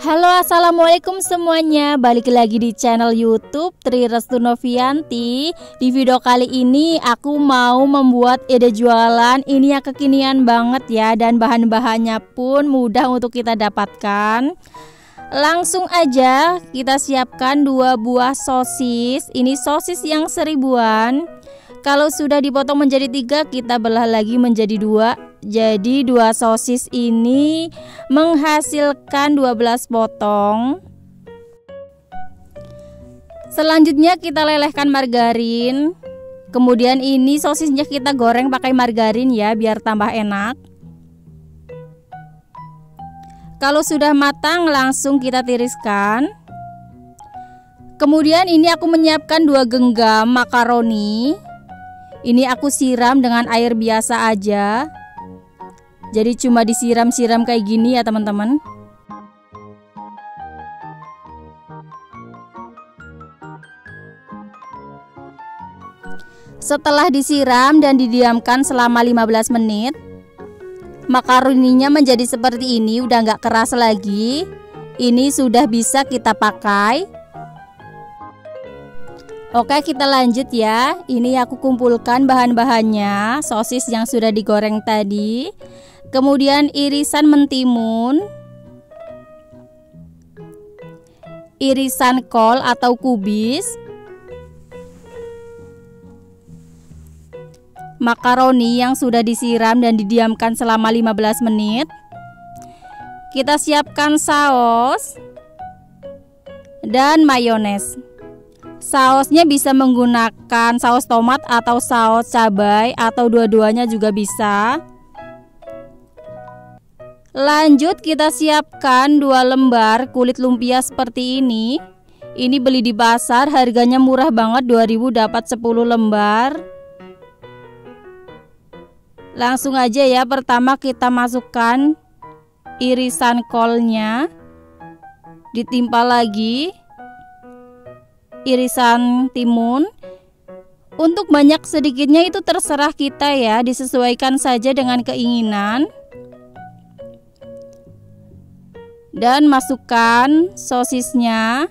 Halo, assalamualaikum semuanya. Balik lagi di channel YouTube Tri Restu Novianti. Di video kali ini aku mau membuat ide jualan. Ini yang kekinian banget ya, dan bahan-bahannya pun mudah untuk kita dapatkan. Langsung aja kita siapkan 2 buah sosis. Ini sosis yang seribuan. Kalau sudah dipotong menjadi 3, kita belah lagi menjadi 2. Jadi 2 sosis ini menghasilkan 12 potong. Selanjutnya kita lelehkan margarin. Kemudian ini sosisnya kita goreng pakai margarin ya, biar tambah enak. Kalau sudah matang langsung kita tiriskan. Kemudian ini aku menyiapkan 2 genggam makaroni. Ini aku siram dengan air biasa aja. Jadi cuma disiram-siram kayak gini ya teman-teman. Setelah disiram dan didiamkan selama 15 menit, makaroninya menjadi seperti ini, udah nggak keras lagi. Ini sudah bisa kita pakai. Oke, kita lanjut ya. Ini aku kumpulkan bahan-bahannya, sosis yang sudah digoreng tadi. Kemudian irisan mentimun, irisan kol atau kubis, makaroni yang sudah disiram dan didiamkan selama 15 menit. Kita siapkan saus dan mayones. Sausnya bisa menggunakan saus tomat atau saus cabai, atau dua-duanya juga bisa. Lanjut kita siapkan 2 lembar kulit lumpia seperti ini. Ini beli di pasar, harganya murah banget, 2000 dapat 10 lembar. Langsung aja ya, pertama kita masukkan irisan kolnya. Ditimpa lagi irisan timun. Untuk banyak sedikitnya itu terserah kita ya, disesuaikan saja dengan keinginan. Dan masukkan sosisnya.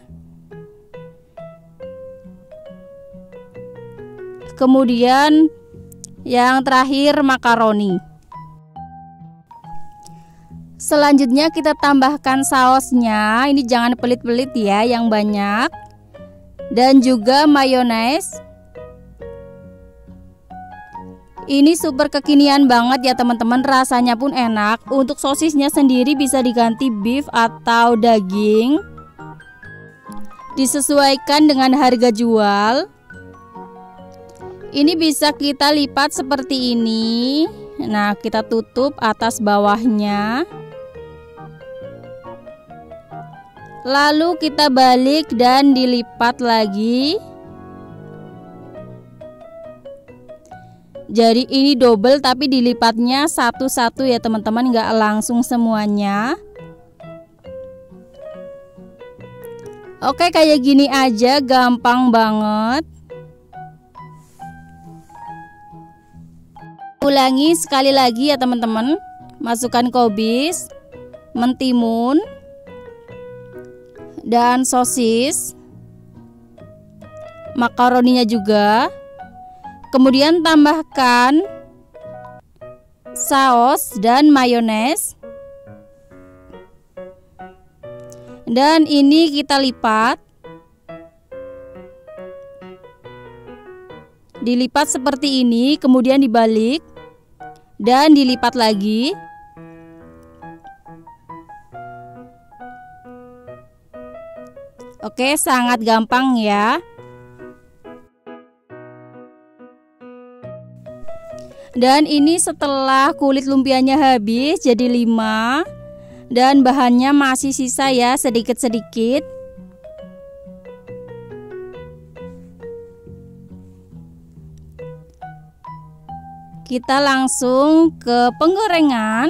Kemudian yang terakhir makaroni. Selanjutnya kita tambahkan sausnya. Ini jangan pelit-pelit ya, yang banyak. Dan juga mayones. Ini super kekinian banget ya teman-teman, rasanya pun enak. Untuk sosisnya sendiri bisa diganti beef atau daging. Disesuaikan dengan harga jual. Ini bisa kita lipat seperti ini. Nah, kita tutup atas bawahnya. Lalu kita balik dan dilipat lagi. Jadi ini double tapi dilipatnya satu-satu ya teman-teman, nggak langsung semuanya. Oke, kayak gini aja, gampang banget. Ulangi sekali lagi ya teman-teman. Masukkan kubis, mentimun, dan sosis. Makaroninya juga. Kemudian tambahkan saus dan mayones. Dan ini kita lipat. Dilipat seperti ini, kemudian dibalik dan dilipat lagi. Oke, sangat gampang ya. Dan ini setelah kulit lumpianya habis jadi 5. Dan bahannya masih sisa ya, sedikit-sedikit. Kita langsung ke penggorengan.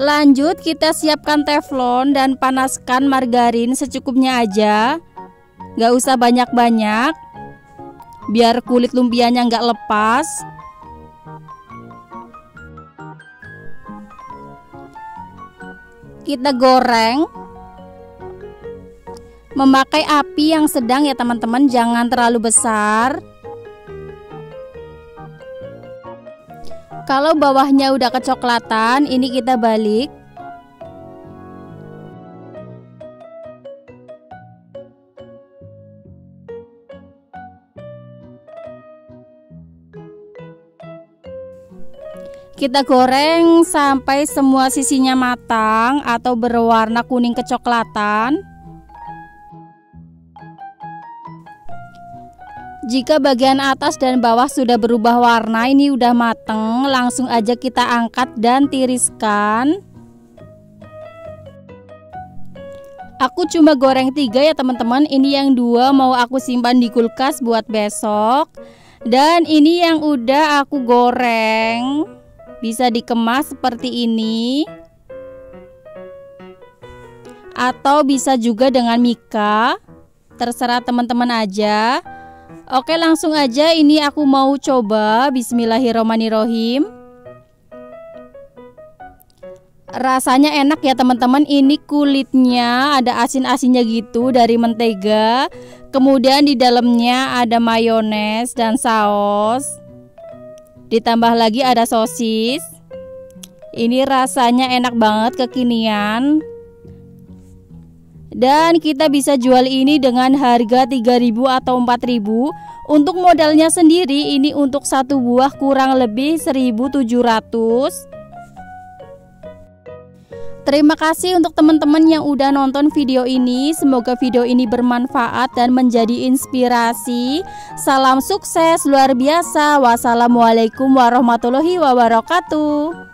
Lanjut kita siapkan teflon dan panaskan margarin secukupnya aja. Gak usah banyak-banyak, biar kulit lumpianya nggak lepas. kita goreng memakai api yang sedang ya teman-teman, jangan terlalu besar. Kalau bawahnya udah kecoklatan, ini kita balik. Kita goreng sampai semua sisinya matang atau berwarna kuning kecoklatan. Jika bagian atas dan bawah sudah berubah warna, ini udah mateng, langsung aja kita angkat dan tiriskan. Aku cuma goreng 3 ya teman-teman, ini yang 2 mau aku simpan di kulkas buat besok. Dan ini yang udah aku goreng, bisa dikemas seperti ini. Atau bisa juga dengan mika, terserah teman-teman aja. Oke, langsung aja ini aku mau coba. Bismillahirrohmanirrohim. Rasanya enak ya teman-teman. Ini kulitnya ada asin-asinnya gitu dari mentega. Kemudian di dalamnya ada mayones dan saus. Ditambah lagi ada sosis. Ini rasanya enak banget, kekinian. Dan kita bisa jual ini dengan harga 3.000 atau 4.000. Untuk modalnya sendiri ini untuk satu buah kurang lebih 1.700. Terima kasih untuk teman-teman yang udah nonton video ini. Semoga video ini bermanfaat dan menjadi inspirasi. Salam sukses luar biasa. Wassalamualaikum warahmatullahi wabarakatuh.